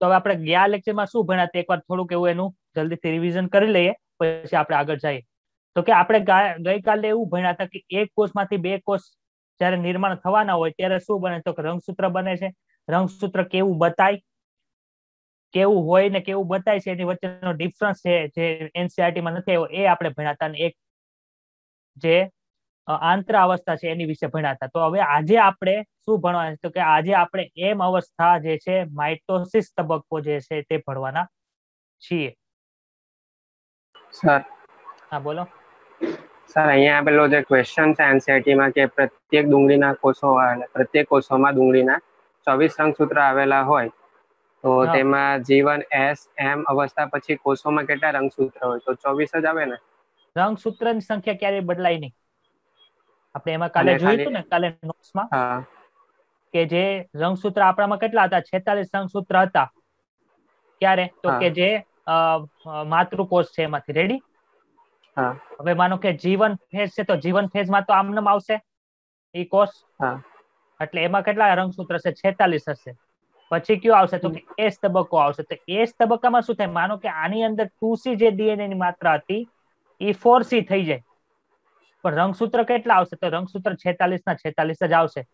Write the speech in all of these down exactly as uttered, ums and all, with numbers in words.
तो હવે આપણે ગયા લેક્ચરમાં શું ભણ્યા તે એકવાર થોડુંક એવું એનું જલ્દીથી રિવિઝન કરી લઈએ, પછી આપણે આગળ જઈએ. તો કે આપણે ગઈકાલે એવું ભણ્યા હતા કે એક કોષમાંથી બે કોષ જ્યારે નિર્માણ થવાના હોય ત્યારે શું બને, તો રંગસૂત્ર બને છે. રંગસૂત્ર કેવું બતાય, કેવું હોય ને કેવું બતાય છે એની વચ્ચેનો ડિફરન્સ છે જે એનસીઆરટી માં નથી આવ્યો એ આપણે ભણ્યા હતા, અને એક જે આંતરા અવસ્થા છે એની વિશે ભણ્યા હતા. તો હવે આજે આપણે શું ભણવાના છે, તો કે આજે આપણે એમ અવસ્થા જે છે માઇટોસિસ તબક્કો જે છે તે ભણવાના છીએ. સર હા બોલો સર. અહીંયા પેલો જે ક્વેશ્ચન છે એનસીઆરટી માં કે પ્રત્યેક ડુંગળીના કોષો અને પ્રત્યેક કોષોમાં ડુંગળીના ચોવીસ રંગસૂત્ર આવેલા હોય, તો તેમાં જીવન એસ એમ અવસ્થા પછી કોષોમાં કેટલા રંગસૂત્ર હોય, તો ચોવીસ જ આવે ને. રંગસૂત્રની સંખ્યા ક્યારે બદલાય નહીં, આપણે એમાં કાલે જોયું હતું ને કાલે નોટ્સમાં. હા કે જે રંગસૂત્ર આપણામાં કેટલા હતા, છેતાલીસ રંગસૂત્ર હતા ક્યારે, તો કે જે માતૃકોષ છે એમાંથી. રેડી. હવે માનો કે જીવન ફેઝ છે, તો જીવન ફેઝમાં તો આમ નામ આવશે એ કોષ, એટલે એમાં કેટલા રંગસૂત્ર છે, છેતાલીસ હશે. પછી કયો આવશે, તો કે એસ તબક્કો આવશે. તો એસ તબક્કામાં શું થાય, માનો કે આની અંદર ટુ સી જે ડીએનએ ની માત્રા હતી એ ફોર સી થઈ જાય, પણ રંગસૂત્ર કેટલા આવશે, તો રંગસૂત્ર છેતાલીસ ના છેતાલીસ જ આવશે.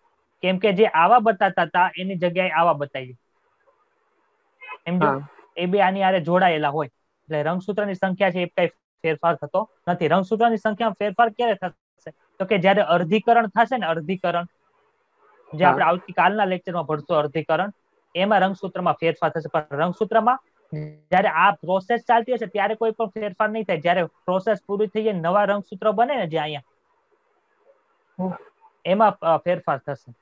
કેમ કે જે આવા બતાતા હતા એની જગ્યાએ આવા બતાવી, એમ જો એ બે આની આરે જોડાયેલા હોય એટલે રંગસૂત્રની સંખ્યા છે એ કઈ ફેરફાર થતો નથી. રંગસૂત્રની સંખ્યામાં ફેરફાર ક્યારે થશે, તો કે જ્યારે અર્ધીકરણ થશે ને. અર્ધીકરણ જે આપણે આવતીકાલના લેક્ચરમાં ભણશું અર્ધીકરણ, એમાં રંગસૂત્રમાં ફેરફાર થશે. પણ રંગસૂત્રમાં જ્યારે આ પ્રોસેસ ચાલતી હશે ત્યારે કોઈ પણ ફેરફાર નહીં થાય. જ્યારે પ્રોસેસ પૂરી થઈ જાય નવા રંગસૂત્ર બને ને જે અહીંયા, એમાં ફેરફાર થશે.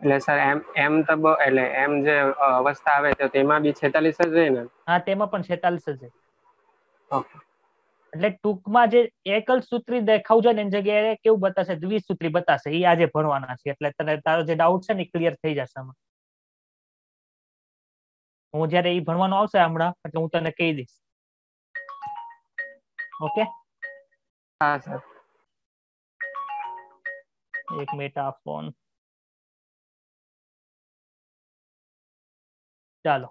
એટલે સર એમ એમ તબ એટલે એમ જે અવસ્થા આવે તો તેમાં બી છેતાલીસ જ રહે ને. હા તેમાં પણ છેતાલીસ જ રહે. ઓકે. એટલે ટૂંકમાં જે એકલ સૂત્રી દેખાવ જો ને એની જગ્યાએ કેવું બતાશે, દ્વિસૂત્રી બતાશે. એ આજે ભણવાના છે એટલે તને તારો જે ડાઉટ છે ને ક્લિયર થઈ જશે. હું જ્યારે એ ભણવાનો આવશે હમણાં એટલે હું તને કહી દઈશ. ઓકે. હા સર. એક મિનિટ આ ફોન. ચાલો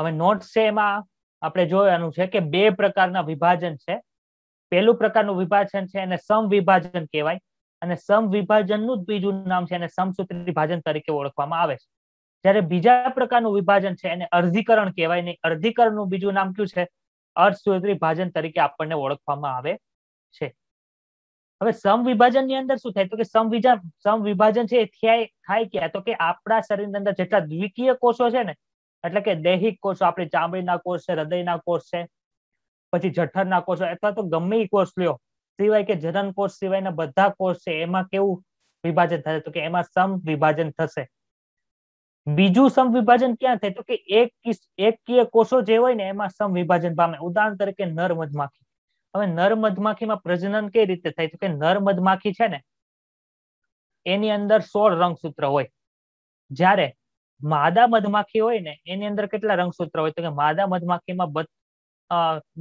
હવે નોટ્સ છે એમાં આપણે જોવાનું છે કે બે પ્રકારના વિભાજન છે. પહેલું પ્રકારનું વિભાજન છે એને સમવિભાજન કહેવાય, અને સમવિભાજનનું જ બીજું નામ છે એને સમસૂત્રી વિભાજન તરીકે ઓળખવામાં આવે છે. જ્યારે બીજા પ્રકારનું વિભાજન છે એને અર્ધીકરણ કહેવાય, ને અર્ધીકરણનું બીજું નામ કયું છે, અર્ધસૂત્રી વિભાજન તરીકે આપણને ઓળખવામાં આવે છે. હવે સમવિભાજન ની અંદર શું થાય, તો કે સમવિભાજન સમવિભાજન છે એ થાય ક્યાં, તો કે આપણા શરીરની અંદર જેટલા દ્વિકીય કોષો છે ને, એટલે કે દૈહિક કોષો, આપણી ચામડીના કોષ છે, હૃદયના કોષ છે, પછી જઠરના કોષો, અથવા તો ગમે એ કોષ લ્યો સિવાય કે જનન કોષ સિવાયના બધા કોષ છે એમાં કેવું વિભાજન થશે, તો કે એમાં સમવિભાજન થશે. બીજું સમવિભાજન ક્યાં થાય, તો કે એક એકકીય કોષો જે હોય ને એમાં સમવિભાજન પામે. ઉદાહરણ તરીકે નર મધમાખી. હવે નર મધમાખીમાં પ્રજનન કઈ રીતે થાય, તો કે નર મધમાખી છે ને એની અંદર સોળ રંગસૂત્ર હોય, જ્યારે માદા મધમાખી હોય ને એની અંદર કેટલા રંગસૂત્ર હોય, તો કે માદા મધમાખીમાં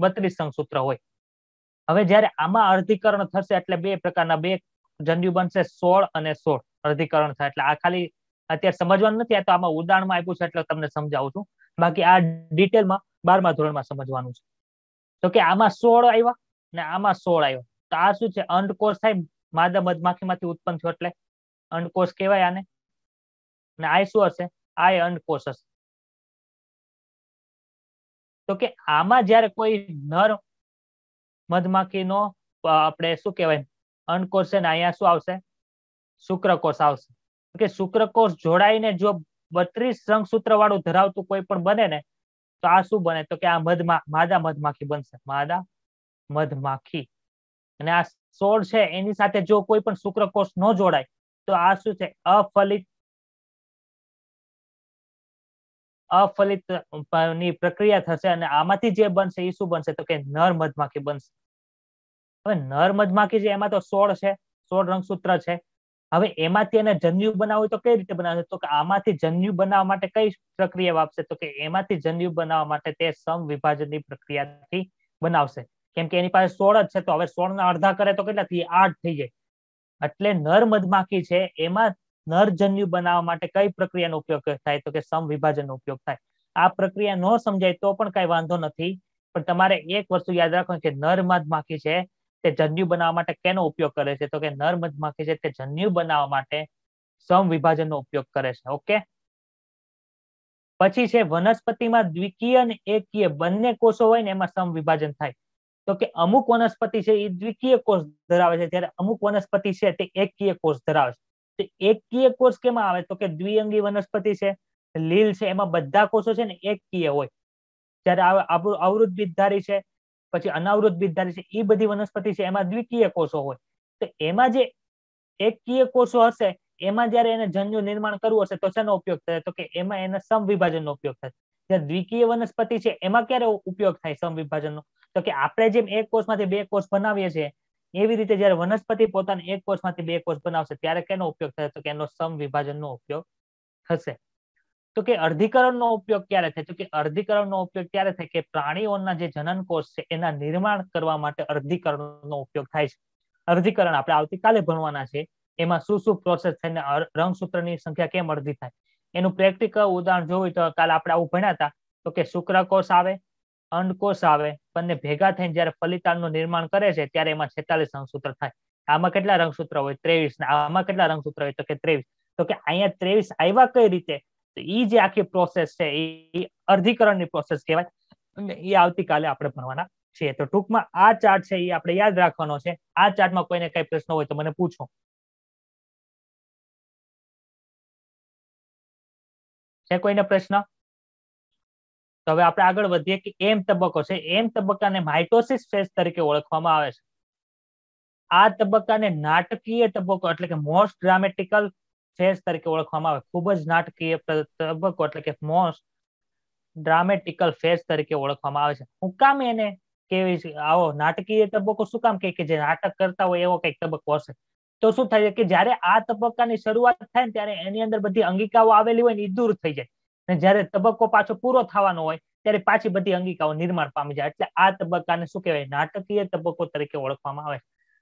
બત્રીસ રંગસૂત્ર હોય. હવે જ્યારે આમાં અર્ધીકરણ થશે એટલે બે પ્રકારના બે જન્યુ બનશે, સોળ અને સોળ અર્ધીકરણ થાય. એટલે આ ખાલી અત્યારે સમજવાનું નથી, આ તો આમાં ઉદાહરણમાં આપ્યું છે એટલે તમને સમજાવું છું, બાકી આ ડિટેલમાં બારમા ધોરણમાં સમજવાનું છે. તો કે આમાં સોળ આવ્યા ને આમાં સોળ આવ્યા, તો આ શું છે, અંડકોષ થાય, માદા મધમાખીમાંથી ઉત્પન્ન થયો એટલે અંડકોષ કહેવાય આને. ને આ શું હશે, આ અંડકોષ હશે. તો કે આમાં જ્યારે કોઈ નર મધમાખીનો આપણે શું કહેવાય અંડકોષ છે ને અહીંયા શું આવશે, શુક્રકોષ આવશે. તો કે શુક્રકોષ જોડાઈને જો બત્રીસ રંગસૂત્ર વાળું ધરાવતું કોઈ પણ બને ને, તો આ શું બને, તો કે આ મધમા માદા મધમાખી બનશે, માદા મધમાખી. અને આ સોળ છે એની સાથે જો કોઈ પણ શુક્રકોષ ન જોડાય તો આ શું છે, અફલિત અફલિત ની પ્રક્રિયા થશે, અને આમાંથી જે બનશે એ શું બનશે, તો કે નર મધમાખી બનશે. હવે નર મધમાખી છે એમાં તો સોળ છે, સોળ રંગસૂત્ર છે. હવે એમાંથી એને જન્યુ બનાવવું તો કઈ રીતે બનાવશે, તો કે આમાંથી જન્યુ બનાવવા માટે કઈ પ્રક્રિયા વાપરશે, તો કે એમાંથી જન્યુ બનાવવા માટે તે સમવિભાજનની પ્રક્રિયાથી બનાવશે. કેમ કે એની પાસે સોળ જ છે, તો હવે સોળ ના અડધા કરે તો કેટલા થઈ, આઠ થઈ જાય. એટલે નર મધમાખી છે એમાં नरजन्यु बनावा माटे कई प्रक्रियानो उपयोग थाय तो के समविभाजननो उपयोग थाय। आ प्रक्रिया न समजाय तो पण काई वांधो नथी, पण तमारे एक वस्तु याद राखवानी के नर मधमाखी छे ते जन्यु बनावा माटे केनो उपयोग करे छे, तो के नर मधमाखी छे ते जन्यु बनावा माटे समविभाजननो उपयोग करे छे। ओके, पछी छे वनस्पतिमां द्विकीय अने एकीय बंने कोषो होय ने एमां समविभाजन थाय। तो के अमुक वनस्पति छे ए द्विकीय कोष धरावे छे, त्यारे अमुक वनस्पति छे ते एकीय कोष धरावे छे। एकीय कोष केमा आवे तो के द्विअंगी वनस्पति छे, लील छे, एमां बधा कोषो छे ने एकीय होय। त्यारे आपणो अवरुद्ध बीजधारी छे, पछी अनावृत बीजधारी छे, ई बधी वनस्पति छे एमां द्विकीय कोषो होय। तो एमां जे एकीय कोषो हशे एमां ज्यारे एने जन्यु निर्माण करवुं हशे तो शेनो उपयोग थशे, तो के एमां एना समविभाजननो उपयोग थशे। त्यारे द्विकीय वनस्पति छे एमां क्यारे उपयोग थाय समविभाजननो, तो के आपणे जेम एक कोषमांथी બે कोष बनावीए छे एवी रीते जब वनस्पति पोताने एक कोष मांथी बे कोष बनावशे त्यारे केनो उपयोग थशे, तो के एनो समविभाजननो उपयोग थशे। तो के अर्धीकरणनो उपयोग क्यारे थाय, तो के अर्धीकरणनो उपयोग क्यारे थाय के प्राणीओना जे जनन कोष छे एना निर्माण करवा माटे अर्धीकरणनो उपयोग थाय छे। अर्धीकरण आपणे आवतीकाले भणवाना छे, एमां शुं शुं प्रोसेस थईने रंगसूत्रनी संख्या केम अर्धी थाय एनुं प्रेक्टिकल उदाहरण जोई तो काल आपणे आवुं भण्या हता। तो के शुक्रकोष आवे, अंडकोष आवे, बने भेगा थईने ज्यारे फलिताणनुं निर्माण करे छे त्यारे एमां छेतालीस रंगसूत्र थाय। आमां केटला रंगसूत्र होय? ત્રેવીસ। ने आमां केटला रंगसूत्र होय? तो के ત્રેવીસ। तो के अहींया ત્રેવીસ आव्या कई रीते? तो ई जे आखी प्रोसेस छे ई अर्धीकरणनी प्रोसेस कहेवाय, અને ई आवतीकाले आपणे भणवाना छे। तो टूंकमां आ चार्ट छे ई आपणे याद राखवानो छे। आ चार्टमां कोઈને કઈ પ્રશ્ન હોય તો મને પૂછો। છે કોઈને પ્રશ્ન? तो हवे आपणे आगळ वधीए के एम तबक्को छे। एम तबक्काने माइटोसिस फेज तरीके ओळखवामां आवे छे। आ तबक्काने नाटकीय तबक्को एटले के मोस्ट ड्रामेटिकल फेज तरीके ओळखवामां आवे। खूब ज नाटकीय तबक्को एटले के मोस्ट ड्रामेटिकल फेज तरीके ओळखवामां आवे छे। हुं कामे एने केवी आवो नाटकीय तबक्को शुं काम के के जे नाटक करता होय एवो कंઈक तबक्को हशे। तो शुं थाय के ज्यारे आ तबक्कानी शरूआत थाय ने त्यारे एनी अंदर बधी अंगिकाओ आवेली होय ने ई दूर थई जाय। जय तबक्को पाछो पूरो थवानो होय त्यारे पाछी बधी अंगिकाओ निर्माण पामी जाय, एटले आ तबक्काने शुं कहेवाय? नाटकीय तबक्को तरीके ओळखवामां आवे।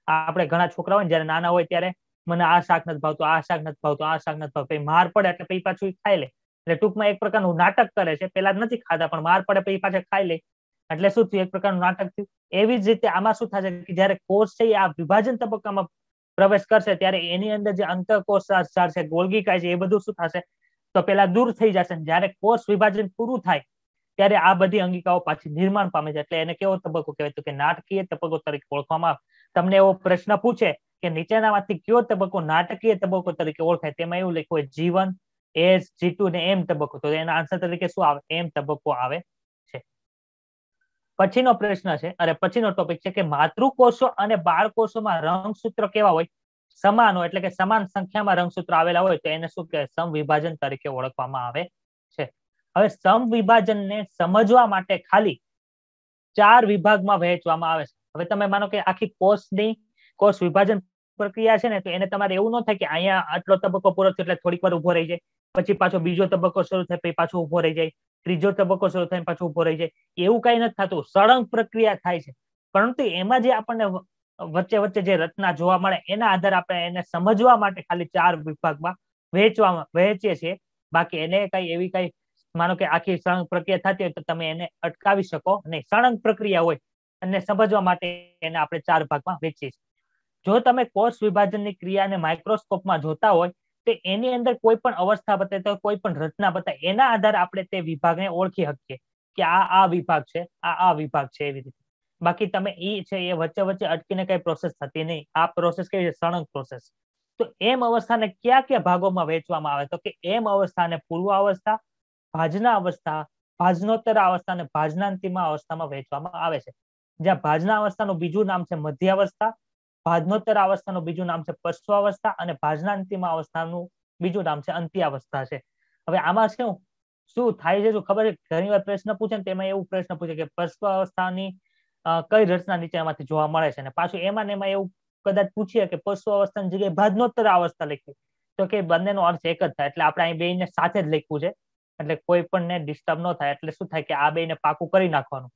आपणे घणा छोकरा होय जय नाना होय त्यारे मने आ शाक नथ भावतो, आ शाक नथ भावतो, आ शाक नथ भावतो, मार पड़े एटले पछी पाछो खाई ले। एटले टूंकमां एक प्रकारनुं नाटक करे छे। पेला नथी खाधा पण मार पड़े पछी पाछा खाई ले, एटले शुं थयुं? एक प्रकारनुं नाटक थयुं। एवी ज रीते आमां शुं थाशे के जय कोष छे आ विभाजन तबक्कामां प्रवेश करशे त्यारे एनी अंदर जे अंतःकोषागार छे, गोल्गिका छे, ए बधुं शुं थशे? तो पेला दूर थई जशे। ज्यारे कोष विभाजन पूरू थाय त्यारे आ बधी अंगिकाओ पाछी निर्माण पामे छे, एटले एने केवो तबक्को कहेवाय? तो के नाटकीय तबक्को तरीके ओळखवामां आवे। તમને એવો પ્રશ્ન પૂછે કે નીચેનામાંથી કયો તબક્કો નાટકીય તબક્કો તરીકે ઓળખાય, તેમાં એવું લખ્યું હોય જીવન, એસ, જી ટુ ને એમ તબક્કો, તો એના આન્સર તરીકે શું આવે? એમ તબક્કો આવે છે। પછીનો પ્રશ્ન છે, અરે પછીનો ટોપિક છે કે માતૃકોષો અને બાળકોષોમાં રંગસૂત્ર કેવા હોય? સમાન હોય, એટલે કે સમાન સંખ્યામાં રંગસૂત્ર આવેલા હોય તો એને શું કહેવાય? સમવિભાજન તરીકે ઓળખવામાં આવે છે। હવે સમવિભાજનને સમજવા માટે ખાલી ચાર વિભાગમાં વહેંચવામાં આવે છે। હવે તમે માનો કે આખી કોષની કોષ વિભાજન પ્રક્રિયા છે ને, તો એને તમારે એવું ન થાય કે અહીંયા આટલો તબક્કો પૂરો થયો એટલે થોડીક વાર ઉભો રહી જાય, પછી પાછો બીજો તબક્કો શરૂ થાય પછી પાછો ઉભો રહી જાય, ત્રીજો તબક્કો શરૂ થાય પાછો ઉભો રહી જાય, એવું કઈ નથી થતું। સળંગ પ્રક્રિયા થાય છે, પરંતુ એમાં જે આપણને વચ્ચે વચ્ચે જે રચના જોવા મળે એના આધારે આપણે એને સમજવા માટે ખાલી ચાર વિભાગમાં વહેંચવામાં વહેંચીએ છીએ। બાકી એને કઈ એવી કઈ માનો કે આખી સળંગ પ્રક્રિયા થતી હોય તો તમે એને અટકાવી શકો નહીં। સળંગ પ્રક્રિયા હોય અને સમજવા માટે એને આપણે ચાર ભાગમાં વહેંચીએ છીએ। જો તમે કોષ વિભાજનની ક્રિયાને માઇક્રોસ્કોપમાં જોતા હોય તો એની અંદર કોઈ પણ અવસ્થા બતાવે તો કોઈ પણ રચના બતાવે એના આધારે આપણે તે વિભાગને ઓળખી શકીએ કે આ આ વિભાગ છે, આ આ વિભાગ છે, એવી રીતે। बाकी तमे ई छे ए वच्चे वच्चे अटकीने कई प्रोसेस थती नहीं। आ प्रोसेस केवी छे? सळंग प्रोसेस। तो एम अवस्थाने क्या क्या भागोमां वहेंचवामां आवे? तो के एम अवस्थाने पूर्वावस्था, भाजना अवस्था, भाजनोत्तर अवस्था अने भाजनांतिम अवस्थामां वहेंचवामां आवे छे। ज्यां भाजना अवस्थानुं बीजुं नाम छे मध्यावस्था, भाजनोत्तर अवस्थानुं बीजुं नाम छे पश्चावस्था अने भाजनांतिम अवस्थानुं बीजुं नाम छे अंत्यावस्था छे। हवे आमां शुं शुं थाय छे? जो खबर घणीवार प्रश्न पूछे ने तेमां एवो प्रश्न पूछे के पश्चावस्थानी कई रचना नीचेमांथी जोवा मळे छे, पाछुं एमां एमां एवुं कदाच पूछीए के पशु अवस्थानी जग्याए भाजनोत्तर अवस्था लखी, तो के बंनेनो अर्थ एक ज थाय। एटले आपणे अहीं बेयने साथे ज लख्युं छे, एटले कोई पणने डिस्टर्ब न थाय। एटले शुं थाय के आ बेयने पाकुं करी नाखवानुं,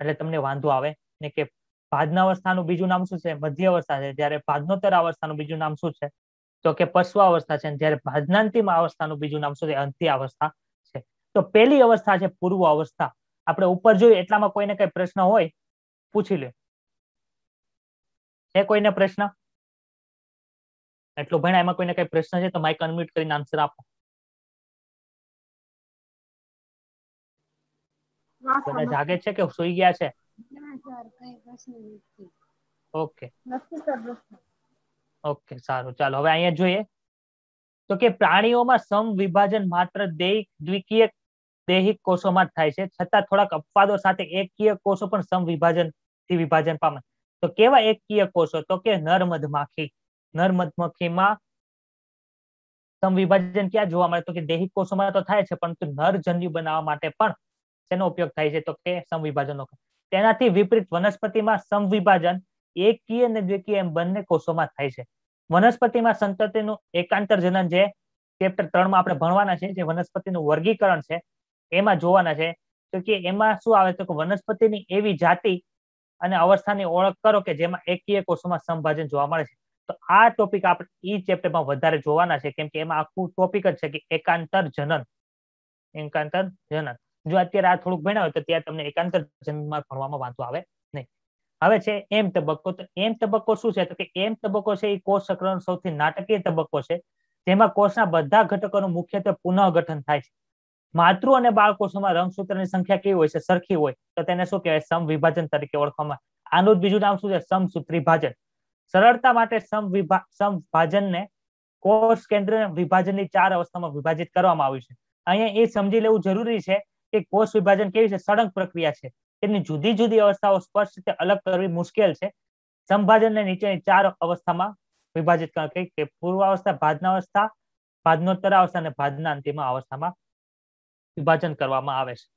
एटले તમને વાંધો આવે ને કે ભાજનાવસ્થાનું બીજું નામ શું છે? મધ્યાવસ્થા છે। જ્યારે ભાજનોત્તર અવસ્થાનું બીજું નામ શું છે? तो के पश्वावस्था છે, જ્યારે ભાજનાંતિમ અવસ્થાનું બીજું નામ શું છે? અંત્યાવસ્થા છે. તો પહેલી અવસ્થા છે પૂર્વ અવસ્થા. આપણે ઉપર જોઈએ એટલામાં કોઈને કઈ પ્રશ્ન હોય પૂછી લે. છે કોઈને પ્રશ્ન? એટલું ભણ્યા એમાં કોઈને કઈ પ્રશ્ન છે તો માઈક અનમ્યુટ કરીને આન્સર આપો. કોને જાગે છે કે સુઈ ગયા છે? ના સર, કઈ પ્રશ્ન નથી. ઓકે નથી સર પ્રશ્ન. ओके सारू चालो हवे अहींया जोईए तो के प्राणीओमां समविभाजन मात्र दैहिक द्विकीयक दैहिक कोषोमां थाय छे छतां थोड़ाक अपवादों साथे एककीय कोषो पण समविभाजनथी विभाजन पामे तो केवा एककीय कोषो तो के नर मधमाखी नर मधमाखीमां समविभाजन क्यां जोवा मळे तो के दैहिक कोषोमां तो थाय छे परंतु नर जन्यु बनावा माटे पण तेनो उपयोग थाय छे तो के समविभाजननो तेनाथी विपरीत वनस्पतिमां समविभाजन एककीय ने द्विकीय एम बन्ने कोषोमां थाय छे वनस्पतिमां संततिनुं एकांतर जनन जे चेप्टर तीन मां आपणे भणवाना छे जे वनस्पतिनुं वर्गीकरण छे एमां जोवाना छे तो के एमां शुं आवे तो के वनस्पतिनी एवी जाति अने अवस्थानी ओळख करो के जेमां एककीय कोषोमां समभाजन जोवा मळे छे तो आ टॉपिक आपणे ई चेप्टरमां वधारे जोवाना छे केम के एमां आखुं टॉपिक ज छे के एकांतर जनन एकांतर जनन जो अत्यारे आ थोडुं भण्या होय तो त्यारे तमने एकांतर जननमां भणवामां वांधो आवे नहीं। हवे छे एम तबक्को तो एम तबक्को शुं छे तो के एम तबक्को छे ई कोष चक्रनो सौथी नाटकीय तबक्को छे जेमां कोषना बधा घटकोनुं मुख्यत्वे पुनर्गठन थाय छे मातृ अने बाळ कोषोमां रंगसूत्रनी संख्या केवी होय छे सरखी होय तो तेने शुं कहेवाय समविभाजन तरीके ओळखવામાં આવે આનું બીજું નામ શું છે સમસૂત્રીભાજન સરળતા માટે સમવિભાજન સમભાજનને કોષ કેન્દ્ર વિભાજનની ચાર અવસ્થામાં વિભાજિત કરવામાં આવ્યું છે અહીંયા એ સમજી લેવું જરૂરી છે કે કોષ વિભાજન કેવી છે સળંગ પ્રક્રિયા છે जुदी जुदी अवस्थाओं स्पष्ट अलग करवी मुश्किल है समभाजन ने नीचे चार अवस्था में विभाजित कर पूर्वावस्था भाजनावस्था भाजनोत्तरावस्था ने भाजनांतिम अवस्था में विभाजन करवामां आवे छे।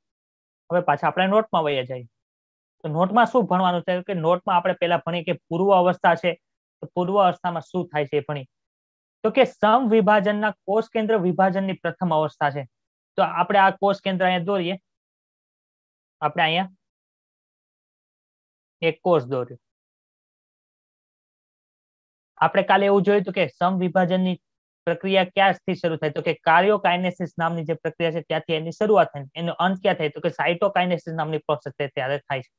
हवे पाछा आपणे नोट में वही जाइए तो नोट में शुं भणवानुं छे के नोट में आपणे पहेला भणी के पूर्व अवस्था है तो पूर्व अवस्था में शुं थाय छे भणी तो के समविभाजनना कोष केन्द्र विभाजन की प्रथम अवस्था है तो आपणे आ कोष केन्द्र अहींया दौरीए आपणे अहींया एक कोष दौर्यो आपणे काले एवुं जोयुं तो के समविभाजननी प्रक्रिया क्यांथी शरू थाय तो के कायोकाइनेसिस नामनी जे प्रक्रिया छे त्याथी एनी शरूआत थाय एनो अंत क्यां थाय तो के साइटोकाइनेसिस नामनी प्रोसेस छे त्यारे थाय छे।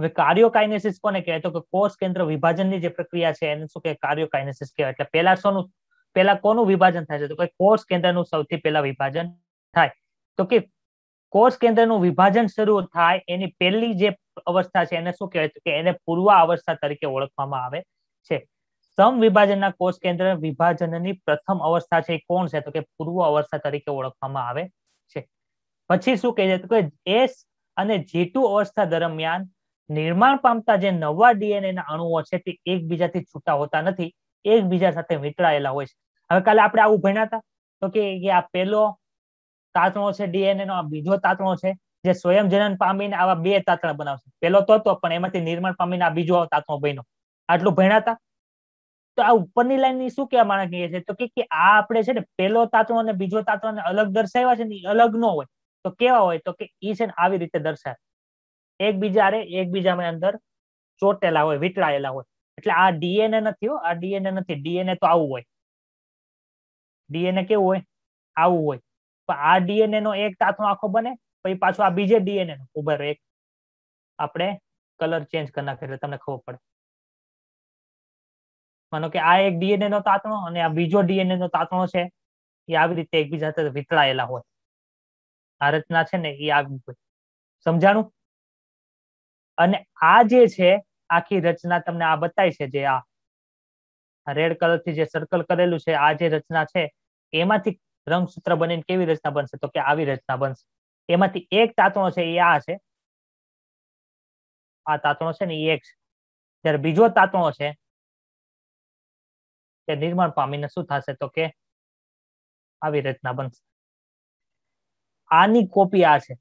हवे कायोकाइनेसिस कोने कहे तो के कोष केन्द्र विभाजननी जे प्रक्रिया छे एने शुं कहे कायोकाइनेसिस कहेवाय એટલે પહેલા સોનું પહેલા કોનું વિભાજન થાય છે તો કે કોષ કેન્દ્રનું સૌથી પહેલા વિભાજન થાય તો કે कोष केन्द्र नु विभाजन शुरू थाय एनी पहेली जे अवस्था छे एने शुं कहेवाय तो के एने पूर्वावस्था तरीके ओळखवामां आवे छे। समविभाजनना कोष केन्द्र विभाजननी प्रथम अवस्था छे कोण छे तो के पूर्वावस्था तरीके ओळखवामां आवे छे। पछी शुं कहे तो के एस अने जी टू अवस्था दरमियान निर्माण पामता जे नवा डीएनए ना अणुओ छे ते एकबीजाथी छूटा होता नथी एकबीजा साथे वींटळायेला होय छे। हवे काले आपणे आवुं भण्या हता तो के आ पहेलो तातणो छे डीएनए नो बीजो तातणो छे जे स्वयं जनन पामीने आवा બે तातणा बनावशे पेलो तो तो पण एमांथी निर्माण पामीने आ बीजो तातणो बन्यो आटલું ભણ્યાતા તો આ ઉપરની લાઈનની શું કહેવા માંગે કહે છે તો કે કે આ આપણે છે ને પેલો તાતણો અને બીજો તાતણો ને અલગ દર્શાવ્યા છે ને અલગ નો હોય તો કેવા હોય તો કે ઈ છે ને આવી રીતે દર્શાવે એકબીજા રે એકબીજાની અંદર ચોટેલા હોય વિટળાયેલા હોય એટલે આ ડીએનએ નથી હો આ ડીએનએ નથી ડીએનએ તો આવું હોય ડીએનએ કેવું હોય આવું હોય आ डीएनए नो एक तातणो आखो बने पछी पाछो आ बीजे डीएनए नो उभो रहे आपणे कलर चेंज कर नाखे એટલે તમને ખબર પડે માનો કે આ એક डीएनए નો તાતણો અને આ બીજો डीएनए नो તાતણો છે એ આવી રીતે એકબીજા સાથે વિતળાયેલા હોય આ રચના છે ને એ આગળ સમજાણું અને આ જે છે આખી રચના તમને આ બતાય છે જે આ રેડ કલર થી જે સર્કલ કરેલું છે આ જે રચના છે એમાંથી रंगसूत्र बने केवी रचना बनशे तो के आवी रचना बनशे एमांथी एक तातणो छे ए आ छे आ तातणो छे ने ए एक छे त्यारे बीजो तातणो छे ते निर्माण पामीने शुं थशे तो के आवी रचना बनशे आनी कॉपी आ छे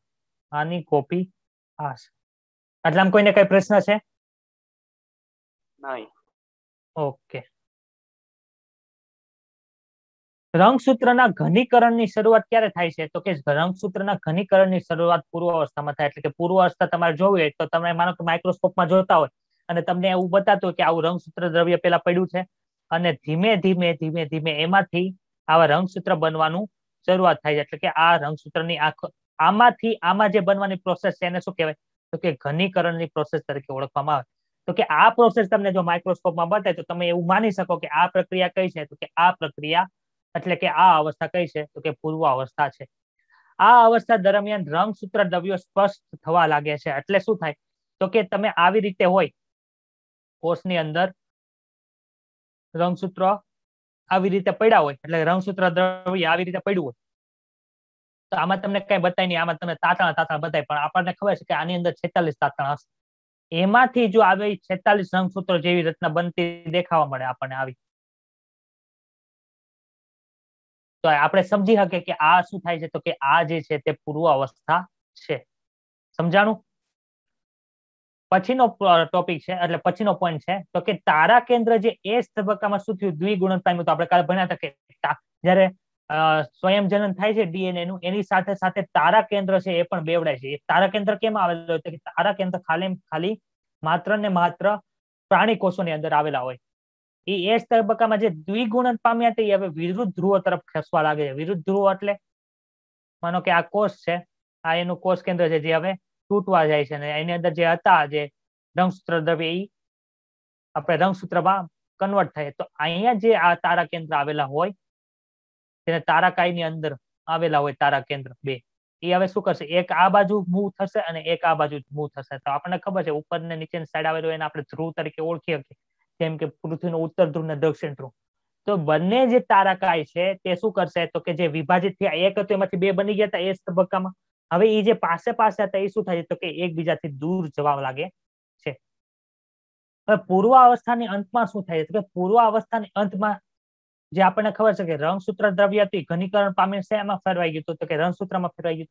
आनी कॉपी आ छे એટલે આમ કોઈને કઈ પ્રશ્ન છે નહીં। ઓકે रंगसूत्रना घनीकरणनी शरूआत क्यारे थाय छे तो के रंगसूत्रना घनीकरणनी शरूआत पूर्वावस्थामां थाय एटले के पूर्वावस्था तमारे जोवी होय तो तमे मानो के माइक्रोस्कोपमां जोता होय अने तमने एवुं बतातो होय के आवुं रंगसूत्र द्रव्य पेला पड्યું છે અને ધીમે ધીમે ધીમે ધીમે એમાંથી આવા રંગસૂત્ર બનવાનું શરૂઆત થાય છે. એટલે કે આ રંગસૂત્રની આખ આમાંથી આમાં જે બનવાની પ્રોસેસ છે એને શું કહેવાય, તો કે ઘનીકરણની પ્રોસેસ તરીકે ઓળખવામાં આવે. તો કે આ પ્રોસેસ તમને જો માઇક્રોસ્કોપમાં બતાય તો તમે એવું માની શકો કે આ પ્રક્રિયા કઈ છે, તો કે આ પ્રક્રિયા એટલે કે આ અવસ્થા કઈ છે, તો કે પૂર્વ અવસ્થા છે. આ અવસ્થા દરમિયાન રંગસૂત્ર દ્રવ્યો સ્પષ્ટ થવા લાગે છે. એટલે શું થાય, તો કે તમે આવી રીતે હોય કોષની અંદર રંગસૂત્ર આવી રીતે પડ્યા હોય, એટલે રંગસૂત્ર દ્રવ્ય આવી રીતે પડ્યું હોય તો આમાં તમને કઈ બતાય નહીં, આમાં તમને તાતણા તાતણા બતાય, પણ આપણને ખબર છે કે આની અંદર છેતાલીસ તાતણા હશે. એમાંથી જો આવી છેતાલીસ રંગસૂત્રો જેવી રચના બનતી દેખાવા મળે આપણને આવી, તો આપણે સમજી શકીએ કે આ શું થાય છે, તો કે આ જે છે તે પૂર્વ અવસ્થા છે. સમજાણું? પછીનો ટોપિક છે, એટલે પછીનો પોઈન્ટ છે, તો કે તારા કેન્દ્ર જે એ તબક્કામાં શું થયું, દ્વિગુણન પામ્યું. તો આપણે કાલે ભણ્યા હતા કે જયારે સ્વયંજનન થાય છે ડીએનએ નું, એની સાથે સાથે તારા કેન્દ્ર છે એ પણ બેવડાય છે. તારા કેન્દ્ર કેમ આવેલું હોય, તારા કેન્દ્ર ખાલી ખાલી માત્ર ને માત્ર પ્રાણી કોષોની અંદર આવેલા હોય. એ એ તબક્કામાં જે દ્વિગુણન પામ્યા તે હવે વિરુદ્ધ ધ્રુવ તરફ ખસવા લાગે છે. વિરુદ્ધ ધ્રુવ એટલે માનો કે આ કોષ છે, આ એનું કોષ કેન્દ્ર છે જે હવે તૂટવા જાય છે અને એની અંદર જે હતા જે રંગસૂત્ર દ્રવ્ય એ આપણે રંગસૂત્રમાં કન્વર્ટ થાય. તો અહીંયા જે આ તારા કેન્દ્ર આવેલા હોય તેને તારાકાય ની અંદર આવેલા હોય તારા કેન્દ્ર બે, એ હવે શું કરશે, એક આ બાજુ મૂવ થશે અને એક આ બાજુ મૂવ થશે. તો આપણને ખબર છે ઉપર ને નીચે સાઈડ આવેલો એને આપણે ધ્રુવ તરીકે ઓળખી શકીએ, જેમ કે પૃથ્વીનો ઉત્તર ધ્રુવ ને દક્ષિણ ધ્રુવ. તો બંને જે તારાકાય છે તે શું કરશે, તો કે જે વિભાજિત થયા, એક હતો એમાંથી બે બની ગયા હતા એ તબક્કામાં, હવે એ જે પાસે પાસે હતા એ શું થાય છે, તો કે એકબીજાથી દૂર જવા લાગે છે. હવે પૂર્વ અવસ્થાની અંતમાં શું થાય છે, તો કે પૂર્વ અવસ્થાની અંતમાં જે આપણને ખબર છે કે રંગસૂત્ર દ્રવ્ય હતું ઘનીકરણ પામીને શેમાં ફેરવાઈ ગયું, તો કે રંગસૂત્રમાં ફેરવાઈ ગયું.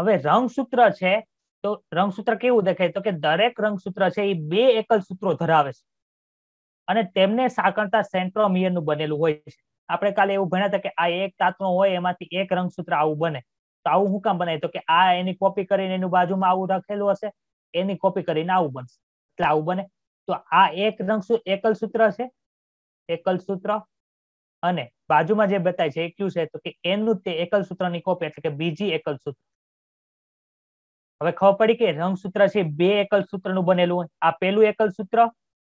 હવે રંગસૂત્ર છે તો રંગસૂત્ર કેવું દેખાય, તો કે દરેક રંગસૂત્ર છે એ બે એકલ સૂત્રો ધરાવે છે અને તેમને સાંકળતા સેન્ટ્રોમિયરનું બનેલું હોય છે. આપણે કાલે એવું ભણ્યા હતા કે આ એક તાતણો હોય એમાંથી એક રંગસૂત્ર આવું બને. તો આવું હું કામ બનાય, તો કે આ એની કોપી કરીને એની બાજુમાં આવું રાખેલું હશે, એની કોપી કરીને આવું બનશે, એટલે આવું બને. તો આ એક રંગસૂત્ર એકલ સૂત્ર છે, એકલ સૂત્ર અને બાજુમાં જે બતાય છે એ ક્યુ છે, તો કે એનું તે એકલ સૂત્રની કોપી એટલે કે બીજી એકલ સૂત્ર. હવે ખબર પડી કે રંગસૂત્ર છે બે એકલ સૂત્રનું બનેલું હોય, આ પહેલું એકલ સૂત્ર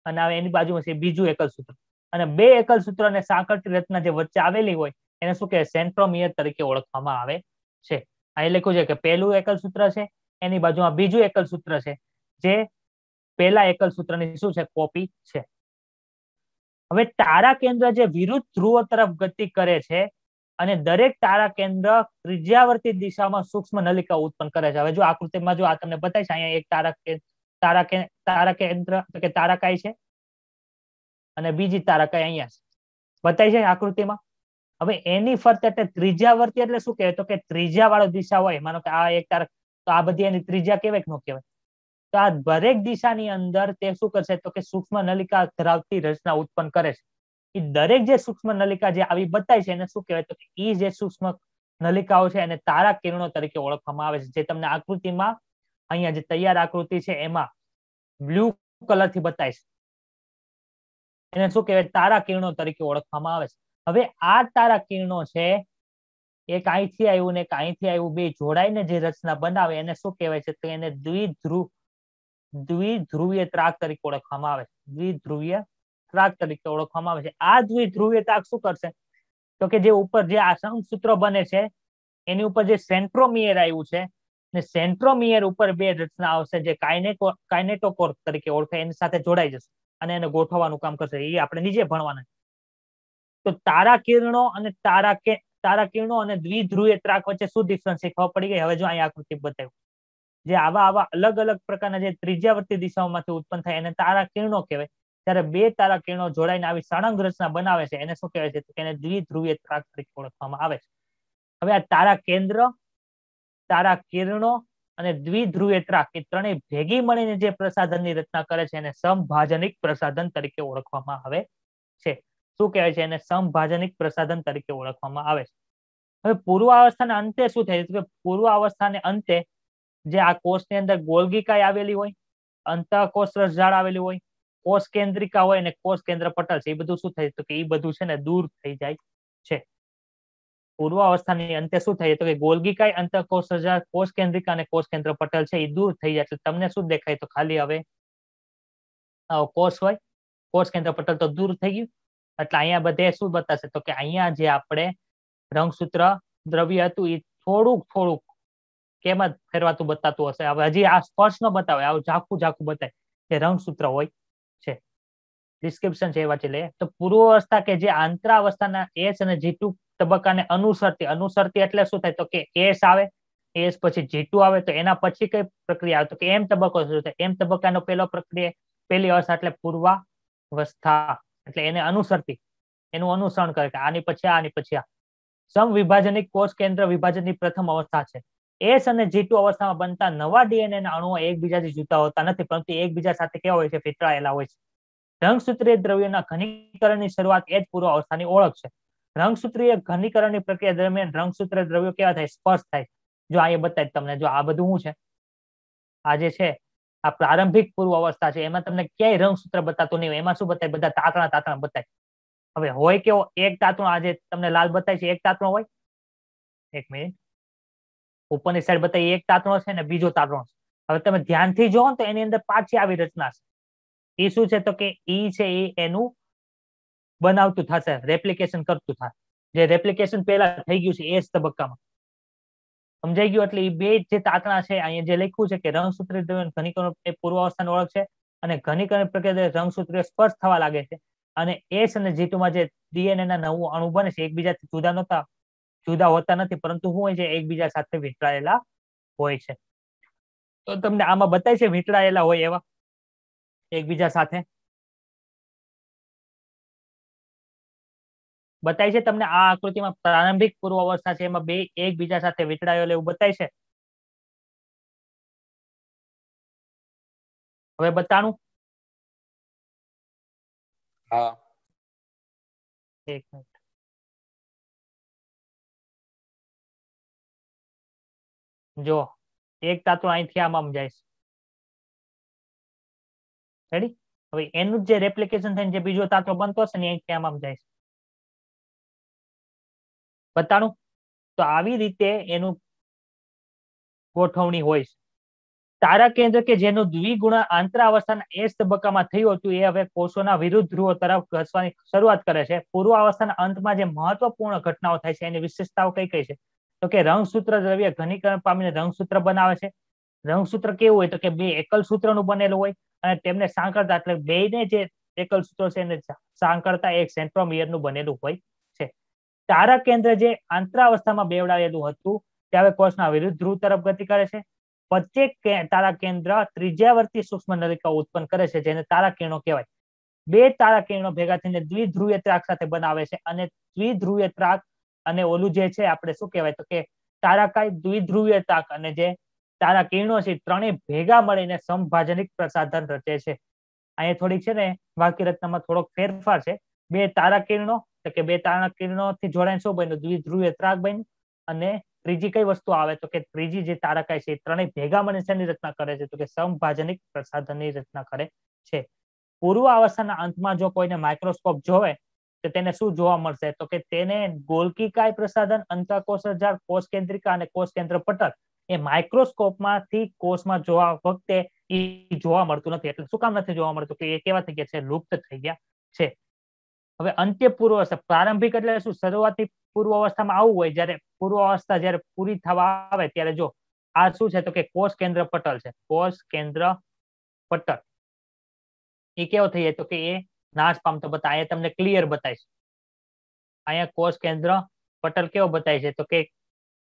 અને હવે એની બાજુમાં છે બીજું એકલ સૂત્ર, અને બે એકલ સૂત્રને સાંકળતી રચના જે વચ્ચે આવેલી હોય એને શું કહેવાય, સેન્ટ્રોમિયર તરીકે ઓળખવામાં આવે છે. આ લખ્યું છે કે પહેલું એકલ સૂત્ર છે, એની બાજુમાં બીજું એકલ સૂત્ર છે જે પહેલા એકલ સૂત્રની શું છે, કોપી છે. હવે તારા કેન્દ્ર જે વિરુદ્ધ ધ્રુવ તરફ ગતિ કરે છે અને દરેક તારા કેન્દ્ર ત્રિજ્યાવર્તી દિશામાં સૂક્ષ્મ નલિકા ઉત્પન્ન કરે છે. હવે જો આકૃતિમાં જો આ તમને બતાય છે, અહીંયા એક તારા તારા તારા કેન્દ્ર એટલે કે તારાકાય છે અને બીજી તારાકાય અહીંયા છે, બતાય છે આકૃતિમાં. હવે એની ફરતે એટલે ત્રિજ્યાવર્તી એટલે શું કહેવાય, તો કે ત્રિજ્યા વાળો દિશા હોય, માનો કે આ એક તારક તો આ બધી એની ત્રિજ્યા કહેવાય કે ન કહેવાય. તો આ દરેક દિશાની અંદર તે શું કરશે, તો કે સૂક્ષ્મ નલિકા ધરાવતી રચના ઉત્પન્ન કરે છે. એ દરેક જે સૂક્ષ્મ નલિકા જે આવી બતાય છે એને શું કહેવાય, તો કે એ જે સૂક્ષ્મ નલિકાઓ છે એને તારા કિરણો તરીકે ઓળખવામાં આવે છે. જે તમને આકૃતિમાં અહીંયા જે તૈયાર આકૃતિ છે એમાં બ્લુ કલરથી બતાય છે એને શું કહેવાય, તારા કિરણો તરીકે ઓળખવામાં આવે છે. હવે આ તારા કિરણો છે એક અહીંથી આવ્યું ને એક અહીંથી આવ્યું, બે જોડાઈને જે રચના બનાવે એને શું કહેવાય છે, તો એને દ્વિધ્રુવ દ્વિધ્રુવીય ત્રાક તરીકે ઓળખવામાં આવે છે. દ્વિધ્રુવીય ત્રાક તરીકે ઓળખવામાં આવે છે. આ દ્વિધ્રુવીય ત્રાક શું કરશે, તો કે જે ઉપર જે રંગસૂત્ર બને છે એની ઉપર જે સેન્ટ્રોમિયર આવ્યું છે ને સેન્ટ્રોમિયર ઉપર બે રચના આવશે જે કાઇનેટો કાઇનેટોકોર તરીકે ઓળખાય, એની સાથે જોડાઈ જશે અને એને ગોઠવવાનું કામ કરશે. એ આપણે નીચે ભણવાના. તો તારા કિરણો અને તારા કે તારા કિરણો અને દ્વિધ્રુવીય ત્રાક વચ્ચે શું ડિફરન્સ છે ખબર પડી ગઈ. હવે જો અહીંયા આકૃતિ બતાવ્યું જે આવા આવા અલગ અલગ પ્રકારના જે ત્રિજ્યાવર્તી દિશાઓમાંથી ઉત્પન્ન થાય એને તારા કિરણો કહેવાય. ત્યારે બે તારા કિરણો જોડાઈને આવી સળંગ રચના બનાવે છે એને શું કહેવાય છે, તો એને દ્વિધ્રુવીય ત્રાક તરીકે ઓળખવામાં આવે છે. હવે આ તારા કેન્દ્ર, તારા કિરણો અને દ્વિધ્રુવીય ત્રાક એ ત્રણેય ભેગી મળીને જે પ્રસાધનની રચના કરે છે એને સમભાજનિક પ્રસાધન તરીકે ઓળખવામાં આવે છે. શું કહેવાય છે, એને સમભાજનિક પ્રસાધન તરીકે ઓળખવામાં આવે છે. હવે પૂર્વાવસ્થાના અંતે શું થાય છે, કે પૂર્વાવસ્થાને અંતે જે આ કોષની અંદર ગોલ્ગીકાય આવેલી હોય, અંતઃકોષરસ ઝાડ આવેલી હોય, કોષ કેન્દ્રિકા હોય અને કોષ કેન્દ્ર પટલ છે એ બધું શું થાય તો કે એ બધું છે ને દૂર થઈ જાય છે. પૂર્વાવસ્થાની અંતે શું થાય તો કે ગોલ્ગીકાય અંતઃકોષજા કોષ કેન્દ્રિકા અને કોષ કેન્દ્ર પટલ છે એ દૂર થઈ જાય એટલે તમને શું દેખાય તો ખાલી હવે આવો કોષ હોય કોષ કેન્દ્ર પટલ તો દૂર થઈ ગયું એટલે અહીંયા બધે શું બતાશે તો કે અહીંયા જે આપણે રંગસૂત્ર દ્રવ્ય હતું એ થોડુંક થોડુંક કેમાં ફેરવાતું બતાતું હશે. હવે હજી આ સ્પર્શ ન બતાવે આવું ઝાખું ઝાખું બતાવે કે રંગસૂત્ર હોય છે. ડિસ્ક્રિપ્શન છે એ વાંચી લે તો પૂર્વાવસ્થા કે જે આંતરાવસ્થાના એસ અને જી ટુ તબક્કાને અનુસરતી અનુસરતી એટલે શું થાય તો કે એસ આવે એસ પછી જી ટુ આવે તો એના પછી કઈ પ્રક્રિયા આવે તો કે એમ તબક્કો શરૂ થાય. એમ તબક્કાનો પહેલો પ્રક્રિયા પહેલી અવસ્થા એટલે પૂર્વાવસ્થા એટલે એને અનુસરતી એનું અનુસરણ કરે કે આની પછી આની પછી આ સમવિભાજનિક કોષ કેન્દ્ર વિભાજનની પ્રથમ અવસ્થા છે. એસ અને જી ટુ અવસ્થામાં બનતા નવા ડીએનએ ના અણુઓ એકબીજાથી જુદા હોતા નથી પરંતુ એકબીજા સાથે કેવા હોય છે ફેંટાયેલા હોય છે. રંગસૂત્રીય દ્રવ્યોના ઘનીકરણની શરૂઆત એ જ પૂર્વ અવસ્થાની ઓળખ છે. રંગસૂત્રીય ઘનીકરણની પ્રક્રિયા દરમિયાન રંગસૂત્રીય દ્રવ્યો કેવા થાય સ્પર્શ થાય. જો આ એ બતાવી તમને જો આ બધું શું છે આ જે છે આ પ્રારંભિક પૂર્વ અવસ્થા છે એમાં તમને ક્યાંય રંગસૂત્ર બતાતું નહીં હોય. એમાં શું બતાય બધા તાતણા તાતણા બતાય. હવે હોય કેવો એક તાતણો આજે તમને લાલ બતાય છે એક તાતણો હોય એક મિનિટ ઉપરની સાઈડ બતાવી એક તાતણો છે ને બીજો તાતણો છે. હવે તમે ધ્યાનથી જોવો તો એની અંદર પાછી આવી રચના છે. એ શું છે તો કે ઈ છે એ એનું બનાવતું થશે રેપ્લિકેશન કરતું થાય જે રેપ્લિકેશન પહેલા થઈ ગયું છે એસ તબક્કામાં સમજાઈ ગયું. એટલે એ બે જે તાતણા છે અહીંયા જે લખ્યું છે કે રંગસૂત્રીય દ્રવ્ય ઘનીકરણ એ પૂર્વાવસ્થાની ઓળખ છે અને ઘનીકરણ પ્રક્રિયા રંગસૂત્રીય સ્પર્શ થવા લાગે છે અને એસ અને જી ટુ માં જે ડીએનએ ના નવું અણુ બને છે એકબીજાથી જુદા નહોતા જુદા હોતા નથી પરંતુ શું હોય છે એકબીજા સાથે વીંટળાયેલા હોય છે. તો તમને આમાં બતાય છે વીંટળાયેલા હોય એવા એકબીજા સાથે બતાય છે તમને આ આકૃતિમાં પ્રારંભિક પૂર્વ અવસ્થા છે એમાં બે એકબીજા સાથે વીંટળાયેલા એવું બતાય છે. હવે બતાણું હા એક મિનિટ जो एक तातु अहींथी आमाम जाय छे रेडी. હવે એનું જે રેપ્લિકેશન થઈને જે બીજો તાતો બનતો છે ને અહીંથી આમામ જાય છે બતાણું. તો આવી રીતે એનું ગોઠવણી હોય છે. તારક કેન્દ્ર કે જેનો દ્વિગુણા આંતરાવસ્થાના એસ તબક્કામાં થયું હતું એ હવે કોષોના વિરુદ્ધ ધ્રુવો તરફ ઘસવાની શરૂઆત કરે છે. પૂર્વાવસ્થાના અંતમાં જે મહત્વપૂર્ણ ઘટનાઓ થાય છે એની વિશેષતાઓ કઈ કઈ છે તો કે રંગસૂત્ર દ્રવ્ય ઘનીકરણ પામીને રંગસૂત્ર બનાવે છે. રંગસૂત્ર કેવું હોય તો કે બે એકલ સૂત્રનું બનેલું હોય અને તેમને સાંકળતા એટલે બેને જે એકલ સૂત્રો છે એને સાંકળતા એક સેન્ટ્રોમિયરનું બનેલું હોય છે. તારક કેન્દ્ર જે આંતરાવસ્થામાં બેવડાયેલું હતું તે હવે કોષના વિરુદ્ધ ધ્રુવ તરફ ગતિ કરે છે. પ્રત્યેક તારક કેન્દ્ર ત્રિજ્યાવર્તી સૂક્ષ્મ નલિકા ઉત્પન્ન કરે છે જેને તારક કિરણો કહેવાય. બે તારક કિરણો ભેગા થઈને દ્વિધ્રુવીય ત્રાક સાથે બનાવે છે અને દ્વિધ્રુવીય ત્રાક અને ઓલું જે છે આપણે શું કહેવાય તો કે તારકાય દ્વિધ્રુવીય તાક અને જે તારા કિરણો છે ત્રણેય ભેગા મળીને સમભાજનિક પ્રસાધન રચે છે. અહીંયા થોડીક છે ને વાક્ય રચનામાં થોડોક ફેરફાર છે. બે તારા કિરણો એટલે કે બે તારા કિરણોથી જોડાઈને શું બન્યું દ્વિધ્રુવીય ત્રાક બન્યું અને ત્રીજી કઈ વસ્તુ આવે તો કે ત્રીજી જે તારકાય છે ત્રણેય ભેગા મળીને શેની રચના કરે છે તો કે સમભાજનિક પ્રસાધનની રચના કરે છે. પૂર્વ અવસ્થાના અંતમાં જો કોઈને માઇક્રોસ્કોપ જોવે તો તેને શું જોવા મળશે તો કે તેને ગોલ્ગીકાય પ્રસાધન અંતઃકોષજાળ કોષ કેન્દ્રિકા અને કોષ કેન્દ્ર પટલ એ માઇક્રોસ્કોપમાંથી કોષમાં જોવા વખતે એ જોવા મળતું નથી. એટલે શું કામ નથી જોવા મળતું કે એ કેવા થઈ ગયા છે લુપ્ત થઈ ગયા છે. હવે અંત્ય પૂર્વ અવસ્થા પ્રારંભિક એટલે શું શરૂઆતી પૂર્વ અવસ્થામાં આવું હોય જ્યારે પૂર્વ અવસ્થા જ્યારે પૂરી થવા આવે ત્યારે જો આ શું છે તો કે કોષ કેન્દ્ર પટલ છે. કોષ કેન્દ્ર પટલ એ કેવો થઈ જાય તો કે એ નાશ પામતો બતાય. અહીંયા તમને ક્લિયર બતાય છે. અહીંયા કોષ કેન્દ્ર પટલ કેવો બતાય છે તો કે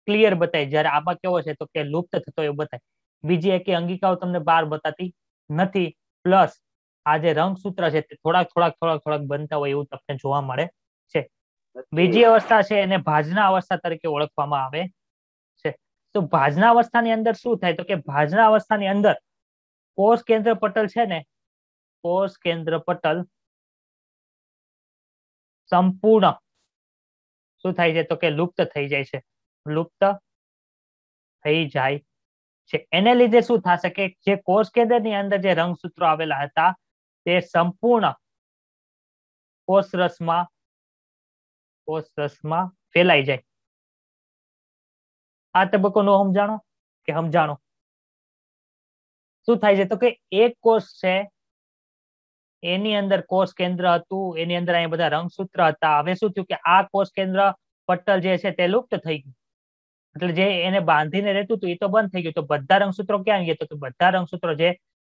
ક્લિયર બતાય જ્યારે આમાં કેવો છે તો કે લુપ્ત થતો એવું બતાય. બીજી એકે અંગિકાઓ તમને બહાર બતાતી નથી. પ્લસ આ જે રંગસૂત્ર છે તે થોડાક થોડાક થોડાક થોડાક બનતા હોય એવું તમને જોવા મળે છે. બીજી અવસ્થા છે એને ભાજના અવસ્થા તરીકે ઓળખવામાં આવે છે. તો ભાજના અવસ્થાની અંદર શું થાય તો કે ભાજના અવસ્થાની અંદર કોષ કેન્દ્ર પટલ છે ને કોષ કેન્દ્ર પટલ સંપૂર્ણ શું થાય છે તો કે લુપ્ત થઈ જાય છે. લુપ્ત થઈ જાય છે એને લીધે શું થશે કે જે કોષ કેન્દ્રની અંદર જે રંગસૂત્રો આવેલા હતા તે સંપૂર્ણ કોષરસમાં કોષરસમાં ફેલાઈ જાય. આ તબક્કો નો સમજાણો કે સમજાણો? શું થાય છે તો કે એક કોષ છે એની અંદર કોષ કેન્દ્ર હતું, એની અંદર અહીંયા બધા રંગસૂત્ર હતા. હવે શું થયું કે આ કોષ કેન્દ્ર પટલ જે છે તે લુપ્ત થઈ ગયું, એટલે જે એને બાંધીને રહેતું હતું એ તો બંધ થઈ ગયું. તો બધા રંગસૂત્રો ક્યાં આવી ગયા? તો બધા રંગસૂત્રો જે